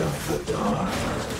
afraid of the dark.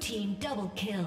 Team double kill.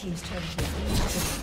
Team's turret has been destroyed.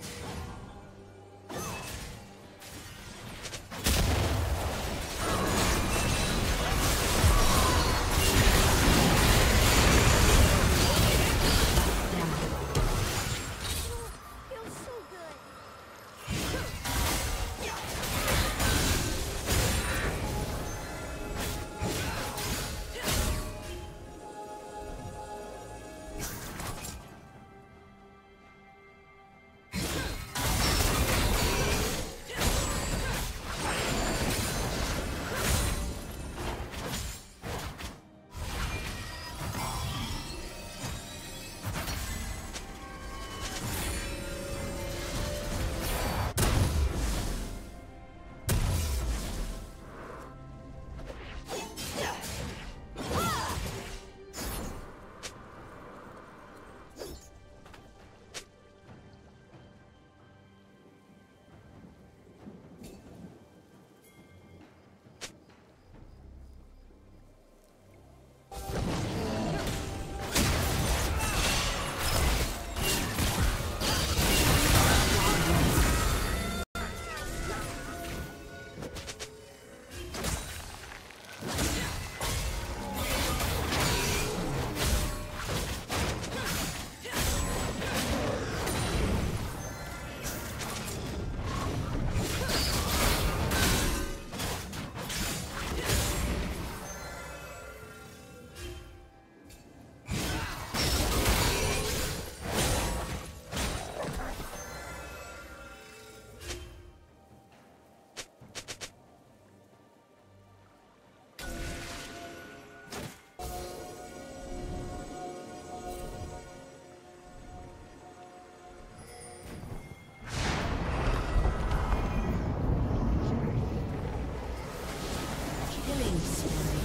Thanks.